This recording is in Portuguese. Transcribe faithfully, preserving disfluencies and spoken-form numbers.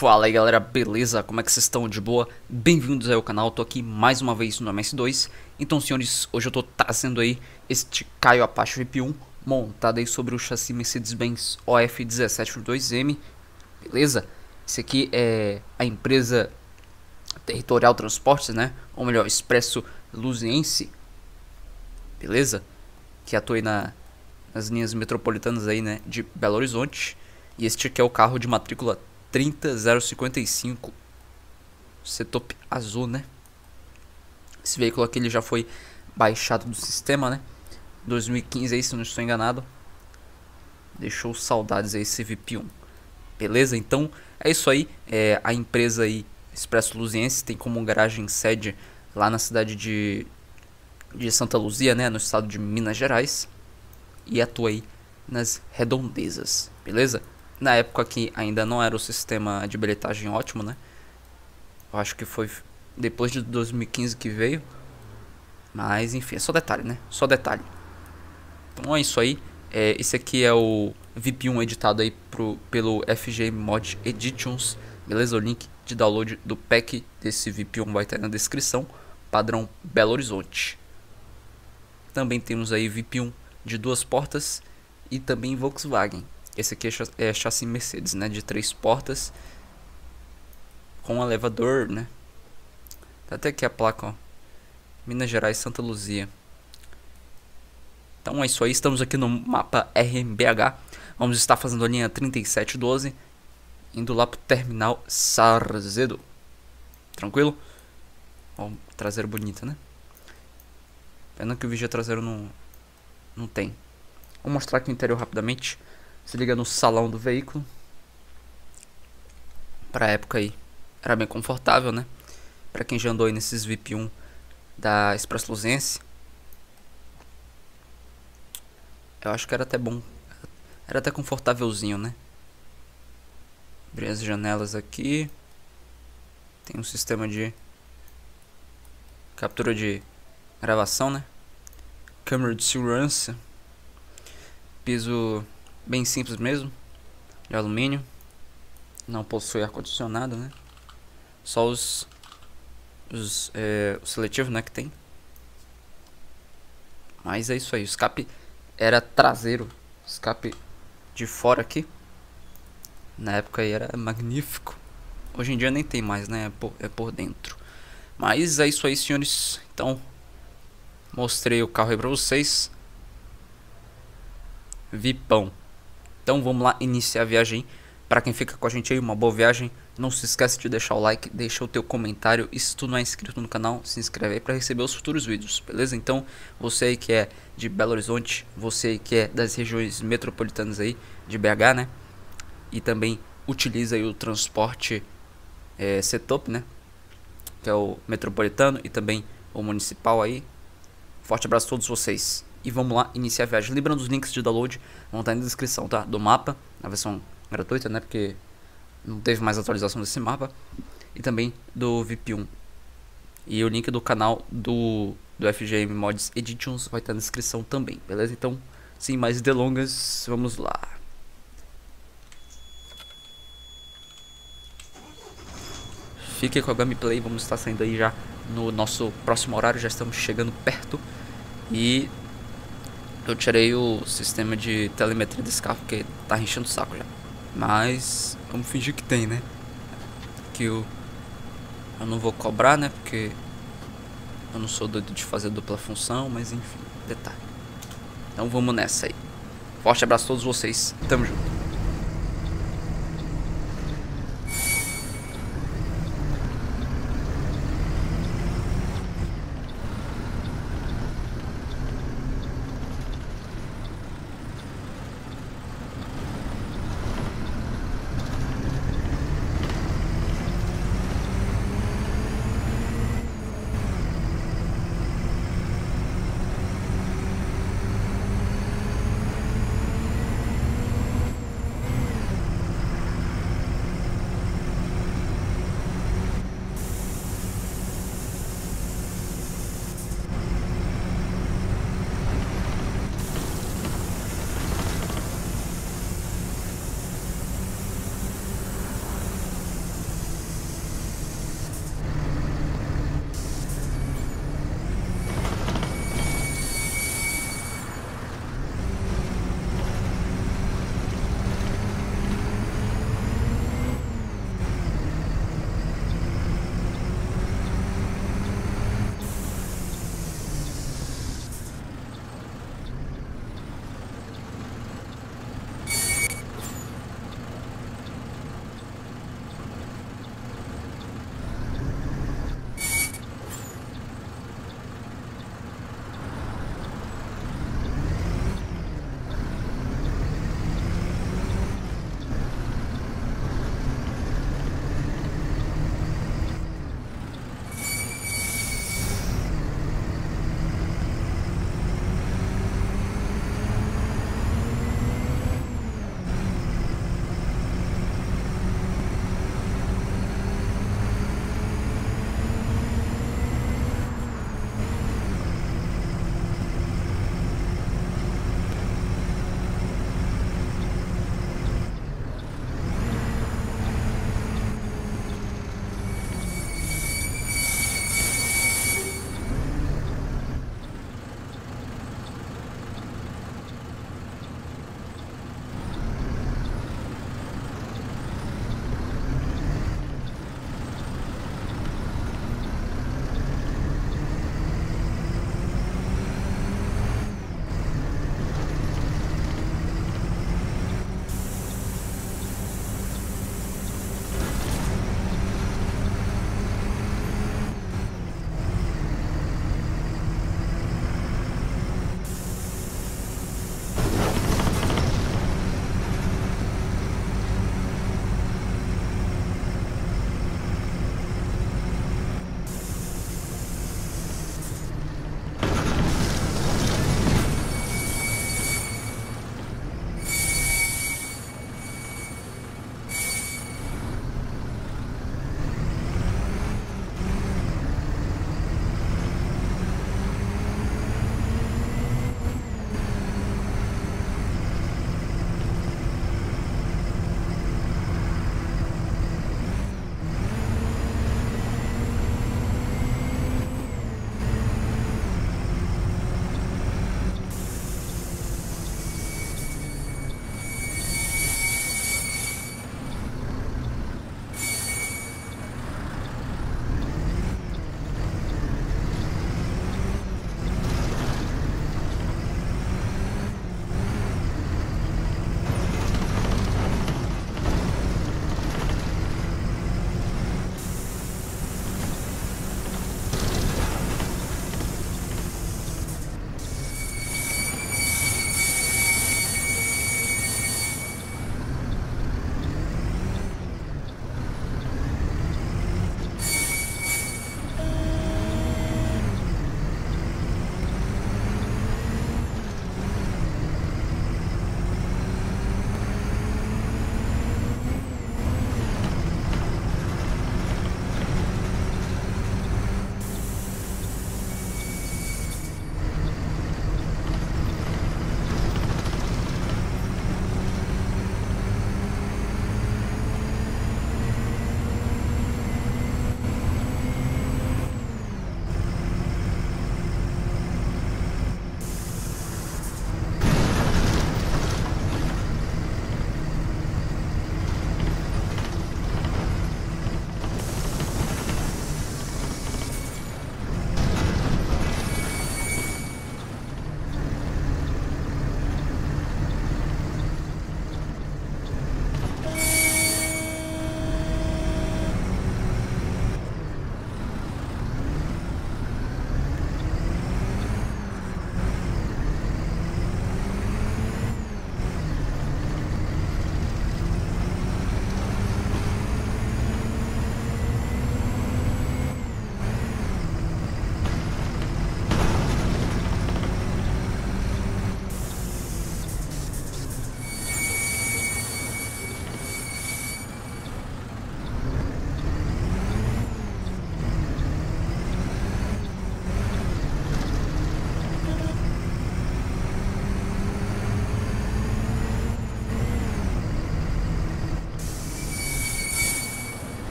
Fala aí galera, beleza? Como é que vocês estão? De boa? Bem-vindos ao canal, eu tô aqui mais uma vez no M S dois. Então senhores, hoje eu tô trazendo aí este Caio Apache V I P um montado aí sobre o chassi Mercedes-Benz O F um sete dois M, beleza? Esse aqui é a empresa Territorial Transportes, né? Ou melhor, Expresso Luziense, beleza? Que atua aí na, nas linhas metropolitanas aí, né? De Belo Horizonte. E este aqui é o carro de matrícula trinta zero cinquenta e cinco, Setop azul, né? Esse veículo aqui ele já foi baixado do sistema, né? dois mil e quinze aí, se não estou enganado. Deixou saudades aí esse V I P um. Beleza? Então é isso aí. É, a empresa aí Expresso Luziense tem como garagem sede lá na cidade de, de Santa Luzia, né? No estado de Minas Gerais. E atua aí nas redondezas. Beleza? Na época que ainda não era o sistema de bilhetagem ótimo, né? Eu acho que foi depois de dois mil e quinze que veio. Mas enfim, é só detalhe, né? Só detalhe. Então é isso aí. É, esse aqui é o V I P um editado aí pro, pelo F G M Mod Editions. Beleza? O link de download do pack desse V I P um vai estar aí na descrição. Padrão Belo Horizonte. Também temos aí V I P um de duas portas e também Volkswagen. Esse aqui é, ch é chassi Mercedes, né? De três portas. Com elevador, né? Tá até aqui a placa, ó. Minas Gerais, Santa Luzia. Então é isso aí. Estamos aqui no mapa R M B H. Vamos estar fazendo a linha trinta e sete doze. Indo lá pro terminal Sarzedo. Tranquilo? Ó, traseiro bonito, né? Pena que o vídeo traseiro não, não tem. Vou mostrar aqui o interior rapidamente. Se liga no salão do veículo. Pra época aí era bem confortável, né? Pra quem já andou aí nesses V I P um da Expresso Luziense, eu acho que era até bom. Era até confortávelzinho, né? Abri as janelas aqui. Tem um sistema de captura de gravação, né? Câmera de segurança. Piso bem simples mesmo, de alumínio, não possui ar-condicionado, né? Só os, os é, o seletivo, né, que tem. Mas é isso aí, o escape era traseiro, escape de fora aqui. Na época aí era magnífico, hoje em dia nem tem mais, né, é por, é por dentro. Mas é isso aí senhores, então mostrei o carro aí pra vocês, Vipão. Então vamos lá iniciar a viagem. Para quem fica com a gente aí, uma boa viagem. Não se esquece de deixar o like, deixa o teu comentário. E se tu não é inscrito no canal, se inscreve aí para receber os futuros vídeos, beleza? Então você aí que é de Belo Horizonte, você aí que é das regiões metropolitanas aí de B H, né? E também utiliza aí o transporte é, Setop, né? Que é o metropolitano e também o municipal aí. Forte abraço a todos vocês. E vamos lá iniciar a viagem. Lembrando, os links de download vão estar aí na descrição, tá? Do mapa, na versão gratuita, né? Porque não teve mais atualização desse mapa. E também do V I P um. E o link do canal do, do F G M Mods Editions vai estar na descrição também, beleza? Então, sem mais delongas, vamos lá. Fique com a gameplay, vamos estar saindo aí já no nosso próximo horário. Já estamos chegando perto. E eu tirei o sistema de telemetria desse carro porque tá enchendo o saco já. Mas vamos fingir que tem, né? Que eu, eu não vou cobrar, né? Porque eu não sou doido de fazer dupla função, mas enfim, detalhe. Então vamos nessa aí. Forte abraço a todos vocês, tamo junto.